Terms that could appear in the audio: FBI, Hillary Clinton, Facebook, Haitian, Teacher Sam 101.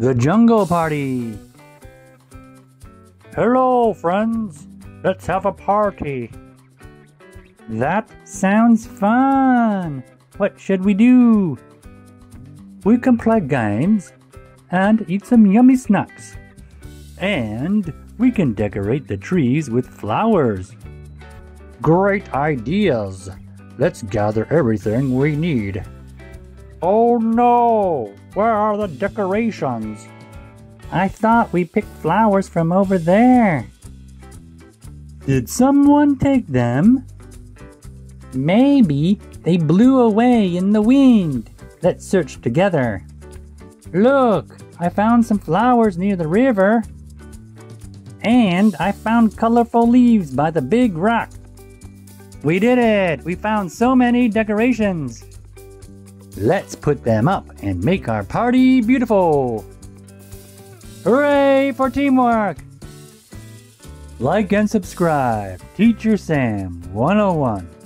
The Jungle Party. Hello, friends. Let's have a party. That sounds fun. What should we do? We can play games and eat some yummy snacks. And we can decorate the trees with flowers. Great ideas. Let's gather everything we need. Oh no! Where are the decorations? I thought we picked flowers from over there. Did someone take them? Maybe they blew away in the wind. Let's search together. Look, I found some flowers near the river. And I found colorful leaves by the big rock. We did it! We found so many decorations. Let's put them up and make our party beautiful! Hooray for teamwork! Like and subscribe, Teacher Sam 101.